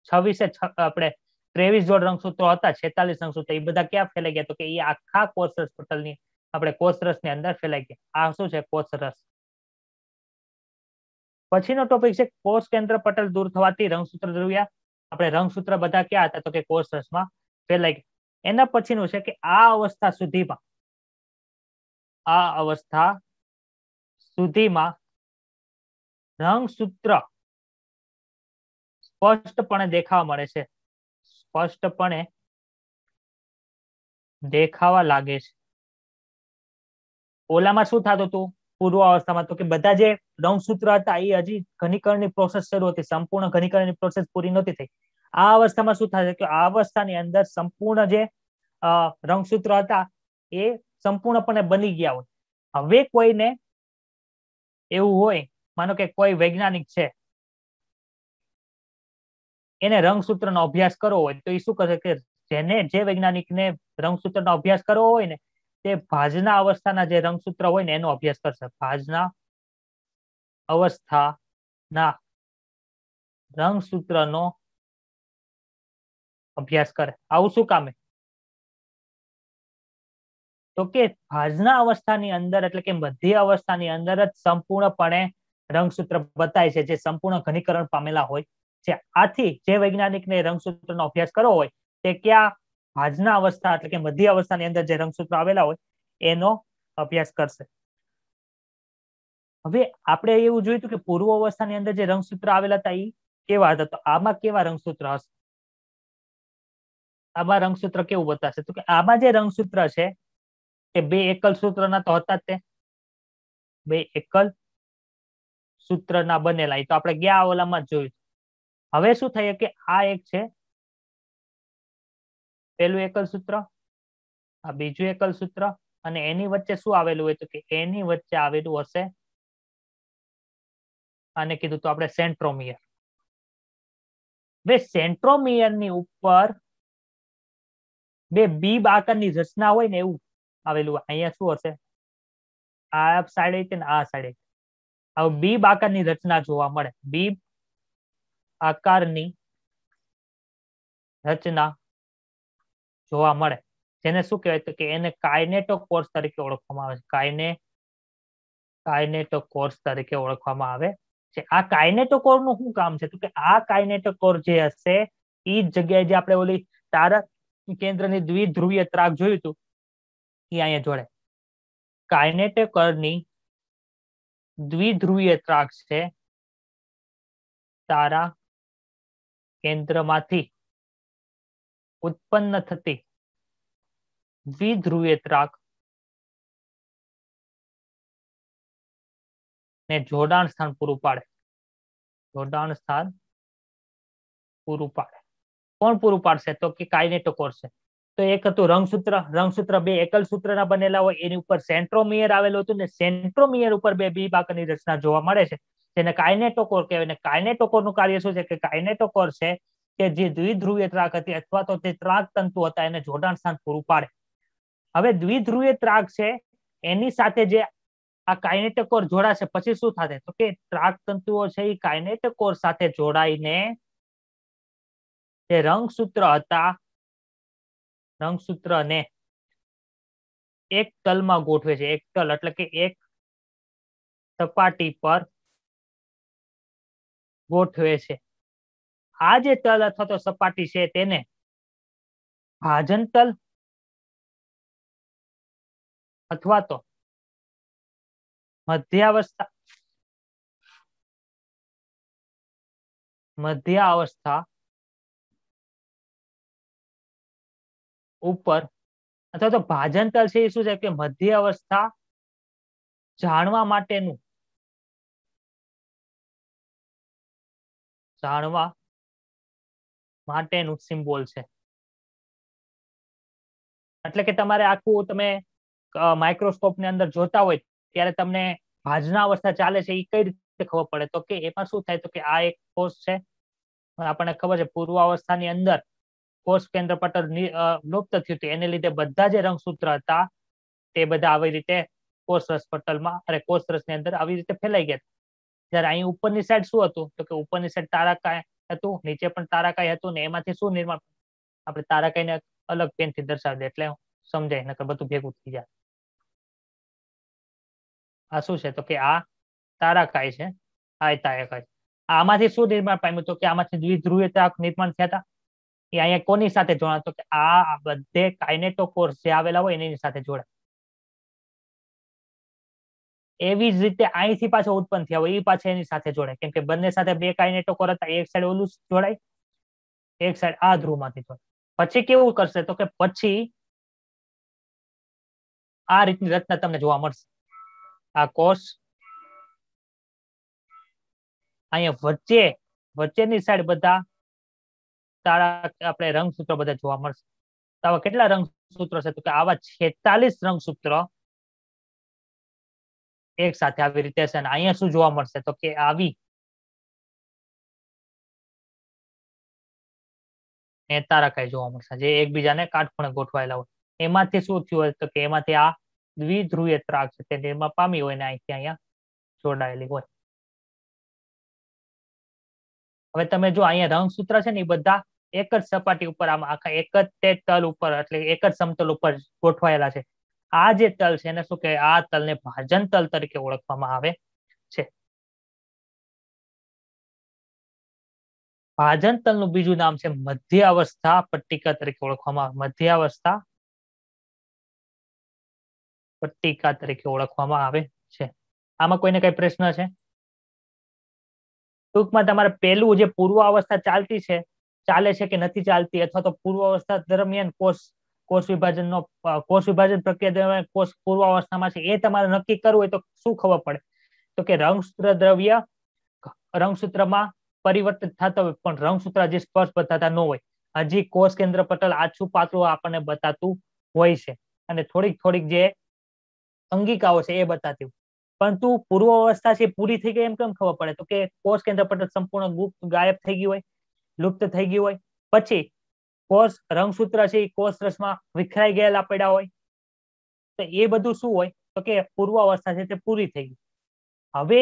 છવ્વીસે આપણે ત્રેવીસ જોડ રંગસૂત્રો હતા, છેતાલીસ રંગસૂત્રો, એ બધા ક્યાં ફેલાઈ ગયા? તો કે એ આખા કોષરસ પટલની આપણે કોષરસની અંદર ફેલાઈ ગયા. આ શું છે? કોષરસ. પછીનો ટોપિક છે કોષ કેન્દ્ર પટલ દૂર થવાથી રંગસૂત્ર દ્રવ્યા. આપણે રંગસૂત્ર બધા ક્યાં હતા? તો કે કોષરસમાં ફેલાઈ ગયા. એના પછીનું છે કે આ અવસ્થા સુધીમાં આ અવસ્થા સુધીમાં રંગસૂત્ર સ્પષ્ટપણે દેખાવા મળે છે, સ્પષ્ટપણે દેખાવા લાગે છે. ઓલામાં શું થતું હતું પૂર્વ અવસ્થામાં? તો કે બધા જે રંગસૂત્ર હતા એ હજી ઘનીકરણની પ્રોસેસ શરૂ હતી, સંપૂર્ણ ઘનીકરણની પ્રોસેસ પૂરી નહોતી થઈ. આ અવસ્થામાં શું થાય કે આ અવસ્થાની અંદર સંપૂર્ણ જે રંગસૂત્ર હતા એ સંપૂર્ણપણે બની ગયા હોય. હવે કોઈને એવું હોય, માનો કે કોઈ વૈજ્ઞાનિક છે, એને રંગસૂત્રનો અભ્યાસ કરવો હોય તો એ શું કરશે કે જેને જે વૈજ્ઞાનિકને રંગસૂત્રનો અભ્યાસ કરવો હોય ને તે ભાજના અવસ્થાના જે રંગસૂત્ર હોય ને એનો અભ્યાસ કરશે. ભાજના અવસ્થાના રંગસૂત્રનો અભ્યાસ કરે. આવું શું કામે? તો કે ભાજના અવસ્થાની અંદર, એટલે કે બધી અવસ્થાની અંદર જ સંપૂર્ણપણે રંગસૂત્ર બતાય છે જે સંપૂર્ણ ઘનીકરણ પામેલા હોય છે. આથી જે વૈજ્ઞાનિકને રંગસૂત્રનો અભ્યાસ કરવો હોય તે ક્યાં ભાજના અવસ્થા, એટલે કે બધી અવસ્થાની અંદર જે રંગસૂત્ર આવેલા હોય એનો અભ્યાસ કરશે. હવે આપણે એવું જોયું હતું કે પૂર્વ અવસ્થાની અંદર જે રંગસૂત્ર આવેલા હતા એ કેવા હતા, તો આમાં કેવા રંગસૂત્ર હશે? આમાં રંગસૂત્ર કેવું બતાશે? તો કે આમાં જે રંગસૂત્ર છે કે બે એકલ સૂત્રના તો હતા જ તે, બે એકલ સૂત્રના બનેલા, એ તો આપણે ગયા ઓલામાં જોયું. હવે શું થાય કે આ એક છે પેલું એકલ સૂત્ર, આ બીજું એકલ સૂત્ર, અને એની વચ્ચે શું આવેલું હોય? તો કે એની વચ્ચે આવેલું હશે, આને કીધું તો આપણે સેન્ટ્રોમિયર. બે સેન્ટ્રોમિયરની ઉપર બે બીબ આકારની રચના હોય ને એવું આવેલું. અહીંયા શું હશે? આ સાઈડ હતી ને આ સાઈડ, આવું બીબ આકારની રચના જોવા મળે. બીબ આકારની રચના જોવા મળે જેને શું કહેવાય? તો કે એને કાઇનેટોકોર્સ તરીકે ઓળખવામાં આવે છે. કાઇને કાઇનેટોકોર્સ તરીકે ઓળખવામાં આવે છે. આ કાઇનેટોકોર નું શું કામ છે? તો કે આ કાઇનેટોકોર જે હશે એ જ જગ્યાએ જે આપણે ઓલી તારક કેન્દ્રની દ્વિધ્રુવીય ત્રાક જોયું હતું અહીંયા જોડે કાઇનેટોકોરની દ્વિધ્રુવીય ત્રાક છે. તારા કેન્દ્રમાંથી ઉત્પન્ન થતી દ્વિધ્રુવીય ત્રાક ને જોડાણ સ્થાન પૂરું પાડે. જોડાણ સ્થાન પૂરું પાડે. કોણ પૂરું પાડશે? તો કે કાઇનેટોકોર છે. તો એક હતું રંગસૂત્ર. રંગસૂત્ર બે એકલ સૂત્રના બનેલા હોય, એની ઉપર સેન્ટ્રોમિયર આવેલું હતું ને સેન્ટ્રોમિયર ઉપર બે બીબ આકારની રચના જોવા મળે છે જેને કાઇનેટોકોર કહેવાય. ને કાઇનેટોકોરનું કાર્ય શું છે? કે કાઇનેટોકોર છે કે જે દ્વિધ્રુવીય ત્રાક હતી અથવા તો તે ત્રાક તંતુ હતા એને જોડાણ સ્થાન પૂરું પાડે. હવે દ્વિધ્રુવીય ત્રાક છે એની સાથે જે આ કાઇનેટોકોર જોડાશે પછી શું થશે? તો કે ત્રાક તંતુઓ છે એ કાઇનેટોકોર સાથે જોડાઈને જે રંગસૂત્ર હતા રંગસૂત્રને એક તલમાં ગોઠવે છે. એક તલ એટલે કે એક સપાટી પર ગોઠવે છે. આ જે તલ અથવા તો સપાટી છે તેને ભાજન તલ અથવા તો મધ્યાવસ્થા મધ્યાવસ્થા ઉપર અથવા તો ભાજન તલ છે એ શું છે કે મધ્ય અવસ્થા જાણવા માટેનું જાણવા માટેનું સિમ્બોલ છે. એટલે કે તમારે આખું તમે માઇક્રોસ્કોપ ની અંદર જોતા હોય ત્યારે તમને ભાજના અવસ્થા ચાલે છે એ કઈ રીતે ખબર પડે? તો કે એમાં શું થાય તો કે આ એક કોષ છે, આપણને ખબર છે પૂર્વ અવસ્થાની અંદર કોષ કેન્દ્ર પટલ લુપ્ત થયું હતું, એને લીધે બધા જે રંગસૂત્ર હતા તે બધા આવી રીતે કોષ રસ પટલમાં અરે કોષ રસની અંદર આવી રીતે ફેલાઈ ગયા. જ્યારે અહીં ઉપરની સાઈડ શું હતું તો કે ઉપરની સાઈડ તારાકાય હતું, નીચે પણ તારાકાય હતું ને એમાંથી શું નિર્માણ, આપણે તારાકાયને અલગ પેનથી દર્શાવી દે એટલે સમજાય, નકર બધું ભેગું થઈ જાય. આ શું છે તો કે આ તારાકાય છે, આ તારાકાય. આમાંથી શું નિર્માણ પામ્યું તો કે આમાંથી દ્વિધ્રુવીય નિર્માણ થયા હતા. એ અહીંયા કોની સાથે જોડાતો કે આ બધે કાઇનેટોકોર્સ જે આવેલા હોય એની સાથે જોડાય. એવી જ રીતે અહીંથી પાછો ઉત્પન્ન થયા હોય એ પાછા એની સાથે જોડાય, કેમ કે બંને સાથે બે કાઇનેટોકોર હતા, એક સાઈડ ઓલું જોડાય એક સાઈડ આ ધ્રુવમાંથી જોડાય. પછી કેવું કરશે તો કે પછી આ રીતની રચના તમને જોવા મળશે. આ કોષ અહીંયા વચ્ચે વચ્ચેની સાઈડ બધા તારા આપણે રંગસૂત્રો બધા જોવા મળશે. તો આવા કેટલા રંગસૂત્રો છે તો કે આવા છેતાલીસ રંગસૂત્રો એક સાથે આવી રીતે છે. અને અહીંયા શું જોવા મળશે તો કે આવી એ તારકાઈ જોવા મળશે જે એકબીજાને કાટખૂણે ગોઠવાયેલા હોય. એમાંથી શું થયું હોય તો કે એમાંથી આ દ્વિધ્રુવીય ત્રાક છે તે નિર્માણ પામી હોય ને અહીંથી અહીંયા જોડાયેલી હોય. હવે તમે જો અહીંયા રંગસૂત્ર છે ને એ બધા એક જ સપાટી ઉપર આમ આખા એક જ તે તલ ઉપર એટલે એક જ સમતલ ઉપર ગોઠવાયેલા છે. આ જે તલ છે એને શું કહે, આ તલને ભાજન તલ તરીકે ઓળખવામાં આવે છે. ભાજન તલનું બીજું નામ છે મધ્ય અવસ્થા પટ્ટિકા તરીકે ઓળખવામાં આવે. મધ્ય અવસ્થા પટ્ટિકા તરીકે ઓળખવામાં આવે છે. આમાં કોઈને કઈ પ્રશ્ન છે? ટૂંકમાં તમારે પહેલું જે પૂર્વ અવસ્થા ચાલતી છે ચાલે છે કે નથી ચાલતી, અથવા તો પૂર્વ અવસ્થા દરમિયાન કોષ કોષ વિભાજનનો કોષ વિભાજન પ્રક્રિયા દરમિયાન કોષ પૂર્વ અવસ્થામાં છે એ તમારે નક્કી કરવું હોય તો શું ખબર પડે તો કે રંગસૂત્ર દ્રવ્ય રંગસૂત્રમાં પરિવર્તિત થતા હોય પણ રંગસૂત્ર હજી સ્પષ્ટ બતાતા ન હોય, હજી કોષ કેન્દ્ર પટલ આછું પાતળું આપણને બતાતું હોય છે અને થોડીક થોડીક જે અંગિકાઓ છે એ બતાતી હોય. પરંતુ પૂર્વ અવસ્થા છે પૂરી થઈ ગઈ એમ કેમ ખબર પડે તો કે કોષ કેન્દ્ર પટલ સંપૂર્ણ ગુપ્ત ગાયબ થઈ ગયું હોય, લુપ્ત થઈ ગયું હોય. પછી કોષ રંગસૂત્ર છે એ કોષ રસમાં વિખરાઈ ગયેલા પડ્યા હોય. તો એ બધું શું હોય તો કે પૂર્વ અવસ્થા છે તે પૂરી થઈ ગઈ. હવે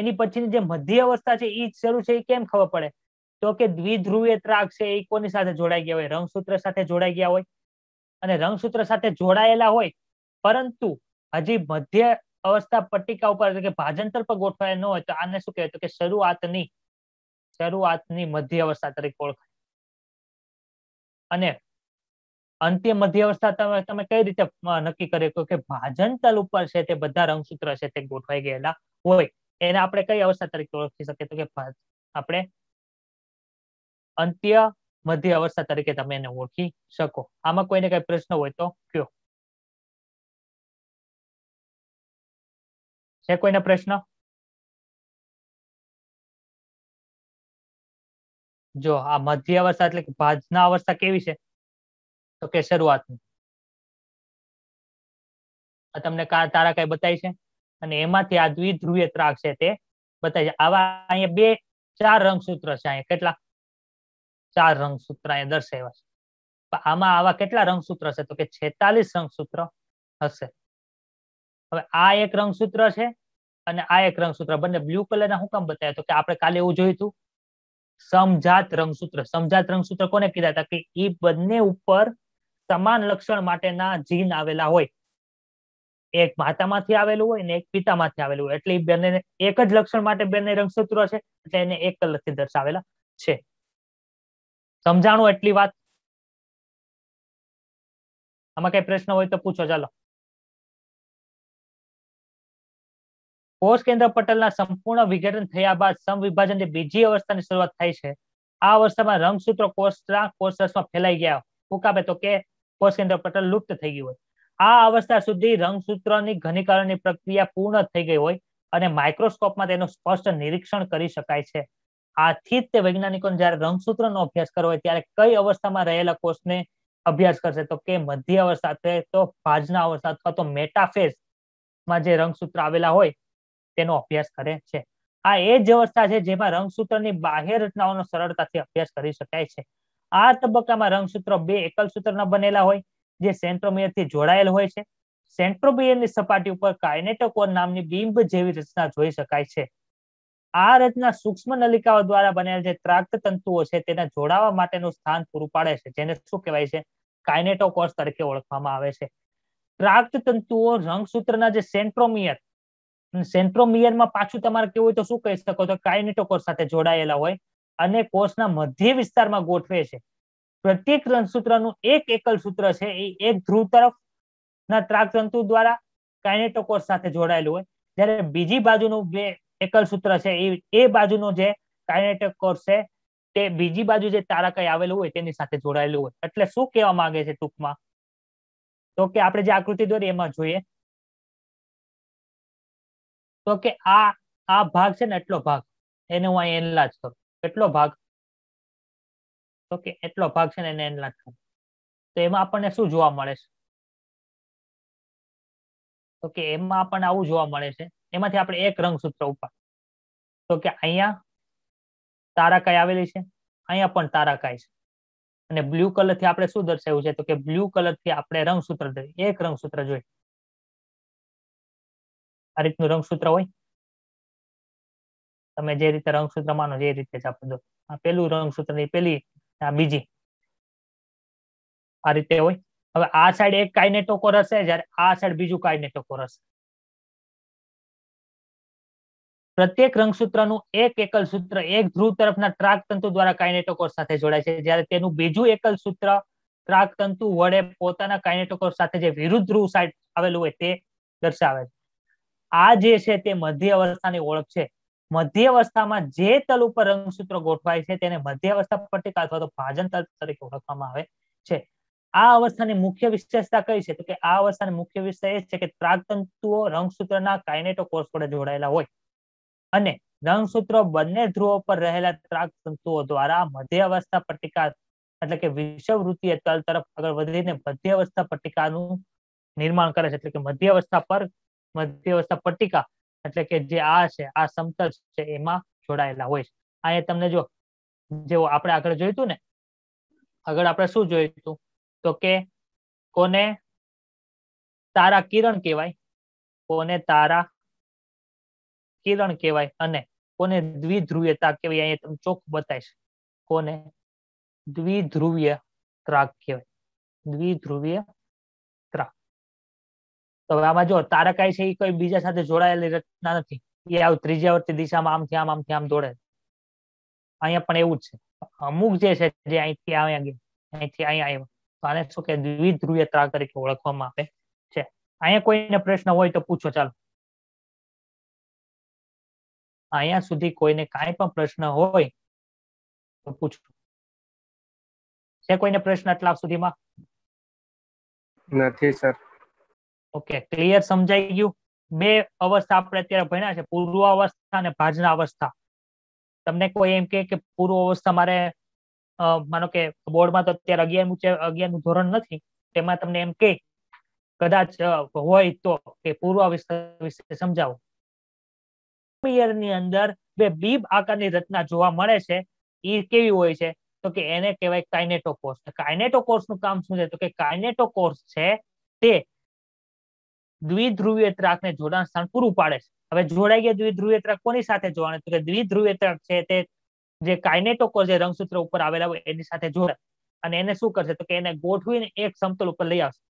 એની પછીની જે મધ્ય અવસ્થા છે એ શરૂ છે એ કેમ ખબર પડે તો કે દ્વિધ્રુવીય ત્રાક છે એ કોની સાથે જોડાઈ ગયા હોય, રંગસૂત્ર સાથે જોડાઈ ગયા હોય. અને રંગસૂત્ર સાથે જોડાયેલા હોય પરંતુ હજી મધ્ય અવસ્થા પટ્ટિકા ઉપર એટલે કે ભાજનતલ પર ગોઠવાયેલ ન હોય તો આને શું કહેવાય તો કે શરૂઆતની શરૂઆતની મધ્ય અવસ્થા તરીકે ઓળખાય. અને અંતે મધ્ય અવસ્થા તમે તમે કઈ રીતે નક્કી કરી કે ભાજનતલ ઉપર છે તે બધા રંગસૂત્ર છે તે ગોઠવાઈ ગયેલા હોય, એને આપણે કઈ અવસ્થા તરીકે ઓળખી શકીએ તો કે આપણે અંત્ય મધ્ય અવસ્થા તરીકે તમે એને ઓળખી શકો. આમાં કોઈને કઈ પ્રશ્ન હોય તો કયો? છે કોઈને પ્રશ્ન? જો આ મધ્ય અવસ્થા એટલે કે ભાજના અવસ્થા કેવી છે તો કે શરૂઆતની. આ તમને તારાકાઈ બતાવી છે અને એમાંથી આ દ્વિધ્રુવીય ત્રાક છે તે બતાવી છે. આવા અહીંયા બે ચાર રંગસૂત્ર છે, અહીંયા કેટલા ચાર રંગસૂત્ર અહીંયા દર્શાવ્યા છે. આમાં આવા કેટલા રંગસૂત્ર છે તો કે છેતાલીસ રંગસૂત્ર હશે. હવે આ એક રંગસૂત્ર છે અને આ એક રંગસૂત્ર બંને બ્લુ કલરના હું કામ બતાવ્યા તો કે આપણે કાલે એવું જોયું હતું સમજાત રંગસૂત્ર. સમજાત રંગસૂત્ર કોને કીધા હતા કે એ બંને ઉપર સમાન લક્ષણ માટેના જીન આવેલા હોય, એક માતામાંથી આવેલું હોય ને એક પિતામાંથી આવેલું હોય, એટલે એ બંને એક જ લક્ષણ માટે બંને રંગસૂત્રો છે એટલે એને એક કલરથી દર્શાવેલા છે. સમજાણું એટલી વાત? આમાં કઈ પ્રશ્ન હોય તો પૂછો. ચાલો, કોષ કેન્દ્ર પટલના સંપૂર્ણ વિઘટન થયા બાદ સમવિભાજન બીજી અવસ્થાની શરૂઆત થાય છે. આ અવસ્થામાં રંગસૂત્રો કોષના કોષરસમાં ફેલાઈ ગયા ઉકાબે તો કે કોષ કેન્દ્ર પટલ લુપ્ત થઈ ગયું હોય. આ અવસ્થા સુધી રંગસૂત્રોની ઘનીકરણની પ્રક્રિયા પૂર્ણ થઈ ગઈ હોય અને માઇક્રોસ્કોપમાં તેનું સ્પષ્ટ નિરીક્ષણ કરી શકાય છે. આથી જ તે વૈજ્ઞાનિકોને જ્યારે રંગસૂત્રનો અભ્યાસ કરવો હોય ત્યારે કઈ અવસ્થામાં રહેલા કોષને અભ્યાસ કરશે તો કે મધ્ય અવસ્થા તો ભાજના અવસ્થા અથવા તો મેટાફેઝ માં જે રંગસૂત્ર આવેલા હોય તેનો અભ્યાસ કરે છે. આ એ જ અવસ્થા છે જેમાં રંગસૂત્રની બાહ્ય રચનાઓનો સરળતાથી અભ્યાસ કરી શકાય છે. આ તબક્કામાં રંગસૂત્રો બે એકલ સૂત્રના બનેલા હોય જે સેન્ટ્રોમિયરથી જોડાયેલ હોય છે. સેન્ટ્રોમિયરની સપાટી ઉપર કાઇનેટોકોર નામની બિંબ જેવી રચના જોઈ શકાય છે. આ રચના સૂક્ષ્મ નલિકાઓ દ્વારા બનેલ જે ત્રાક તંતુઓ છે તેના જોડાવા માટેનું સ્થાન પૂરું પાડે છે, જેને શું કહેવાય છે? કાઇનેટોકોર તરીકે ઓળખવામાં આવે છે. ત્રાક તંતુઓ રંગસૂત્રના જે સેન્ટ્રોમિયર સેન્ટ્રોમિયરમાં પાછું તમારે કેવું હોય તો શું કહી શકો તો કાઇનેટોકોર સાથે જોડાયેલા હોય અને કોષના મધ્ય વિસ્તારમાં ગોઠવે છે. પ્રત્યેક રંગસૂત્રનું એક એકલ સૂત્ર છે એ એક ધ્રુવ તરફના ત્રાક તંતુ દ્વારા કાઇનેટોકોર સાથે જોડાયેલું હોય, જ્યારે બીજી બાજુનું બે એકલ સૂત્ર છે એ એ બાજુનો જે કાઇનેટોકોર છે તે બીજી બાજુ જે તારકાઈ આવેલું હોય તેની સાથે જોડાયેલું હોય. એટલે શું કહેવા માંગે છે ટૂંકમાં તો કે આપણે જે આકૃતિ દોરી એમાં જોઈએ તો કે આ આ ભાગ છે ને એટલો ભાગ એને હું અહીં એનલાર્જ કરું. કેટલો ભાગ તો કે એટલો ભાગ છે ને એને એનલાર્જ કરું તો એમાં આપણને શું જોવા મળે છે તો કે એમાં આપણને આવું જોવા મળે છે. એમાંથી આપણે એક રંગસૂત્ર ઉપર તો કે અહીંયા તારાકાઈ આવેલી છે, અહીંયા પણ તારાકાઈ છે અને બ્લુ કલર થી આપણે શું દર્શાવ્યું છે તો કે બ્લુ કલર થી આપણે રંગસૂત્ર જોઈએ. એક રંગસૂત્ર જોઈએ આ રીતનું રંગસૂત્ર હોય. તમે જે રીતે રંગસૂત્ર માનો જે રીતે આપી દો. આ પેલું રંગસૂત્ર ની પેલી આ બીજી આ રીતે હોય. હવે આ સાઈડ એક કાઇનેટોકોર હશે જ્યારે આ સાઈડ બીજું કાઇનેટોકોર હશે. પ્રત્યેક રંગસૂત્રનું એક એકલ સૂત્ર એક ધ્રુવ તરફના ત્રાક તંતુ દ્વારા કાઇનેટોકોર સાથે જોડાય છે, જ્યારે તેનું બીજું એકલ સૂત્ર ત્રાક તંતુ વડે પોતાના કાઇનેટોકોર સાથે જે વિરુદ્ધ ધ્રુવ સાઈડ આવેલું હોય તે દર્શાવે છે. આ જે છે તે મધ્ય અવસ્થાની ઓળખ છે. મધ્ય અવસ્થામાં જે તલ ઉપર રંગસૂત્ર ગોઠવાય છે તેને મધ્ય અવસ્થા પટ્ટિકા અથવા તો ભાજન તલ તરીકે ઓળખવામાં આવે છે. આ અવસ્થાની મુખ્ય વિશેષતા કઈ છે તો કે આ અવસ્થાની મુખ્ય વિશેષતા એ છે કે ત્રાક તંતુઓ રંગસૂત્રના કાઇનેટોકોર વડે જોડાયેલા હોય અને રંગસૂત્રો બંને ધ્રુવો પર રહેલા ત્રાક તંતુઓ દ્વારા મધ્ય અવસ્થા પટ્ટિકા એટલે કે વિષુવવૃત્તીય તલ તરફ આગળ વધીને મધ્ય અવસ્થા પટ્ટિકાનું નિર્માણ કરે છે. એટલે કે મધ્ય અવસ્થા પર મધ્ય અવસ્થા પટ્ટિકા એટલે કે જે આ છે આ સમતલ છે એમાં જોડાયેલા હોય છે. આ તમને જો જે આપણે આગળ જોઈતું ને આગળ આપણે શું જોઈતું તો કે કોને તારા કિરણ કહેવાય, કોને તારા કિરણ કહેવાય અને કોને દ્વિધ્રુવીયતા કહેવાય. અહીંયા તમને ચોખ્ખું બતાવીશ કોને દ્વિધ્રુવીય ત્રાક કહેવાય. દ્વિધ્રુવીય ત્રાક તો આમાં જો તારકાઈ છે એ કોઈ બીજા સાથે જોડાયેલી રચના નથી. એ આવું ત્રિજ્યાવર્તી દિશામાં આમથી આમ આમથી આમ દોડે. અહીંયા પણ એવું જ છે. અમુક જે છે જે અહીંથી અહીંયા ગયા અહીંથી અહીંયા આવ્યા તો આને શું કે દ્વિધ્રુવીય ત્રાક તરીકે ઓળખવામાં આવે છે. અહીંયા કોઈને પ્રશ્ન હોય તો પૂછો. ચાલો અહીંયા સુધી કોઈને કાંઈ પણ પ્રશ્ન હોય તો પૂછો. છે કોઈને પ્રશ્ન આટલા સુધીમાં? નથી સર. ઓકે, ક્લિયર સમજાઈ ગયું. બે અવસ્થા આપણે અત્યારે ભણ્યા છે, પૂર્વ અવસ્થા અને ભાજના અવસ્થા. તમને કોઈ એમ કહે કે પૂર્વ અવસ્થા મારે માનો કે બોર્ડમાં તો અત્યારે અગિયારમું છે, અગિયારમું ધોરણ નથી, તેમાં તમને એમ કે કદાચ હોય તો કે પૂર્વ અવસ્થા વિશે સમજાવો. ની અંદર બે બીબ આકારની રચના જોવા મળે છે. એ કેવી હોય છે તો કે એને કહેવાય કાઇનેટોકોર. કાઇનેટોકોર નું કામ શું છે તો કે કાઇનેટોકોર છે તે દ્વિધ્રુવીય ત્રાકને જોડાણ સ્થાન પૂરું પાડે છે. હવે જોડાઈ ગયા દ્વિધ્રુવીય ત્રાક કોની સાથે જોડાણ તો કે દ્વિધ્રુવીય ત્રાક છે તે જે કાઇનેટોકોર જે રંગસૂત્ર ઉપર આવેલા હોય એની સાથે જોડાય અને એને શું કરશે તો કે એને ગોઠવીને એક સમતલ ઉપર લઈ આવશે.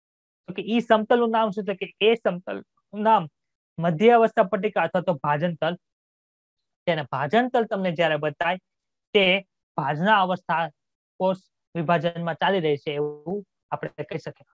તો કે ઈ સમતલનું નામ શું છે કે એ સમતલનું નામ મધ્ય અવસ્થા પટ્ટિકા અથવા તો ભાજન તલ. તેને ભાજન તલ તમને જ્યારે બતાય તે ભાજના અવસ્થા કોષ વિભાજનમાં ચાલી રહી છે એવું આપણે કહી શકીએ.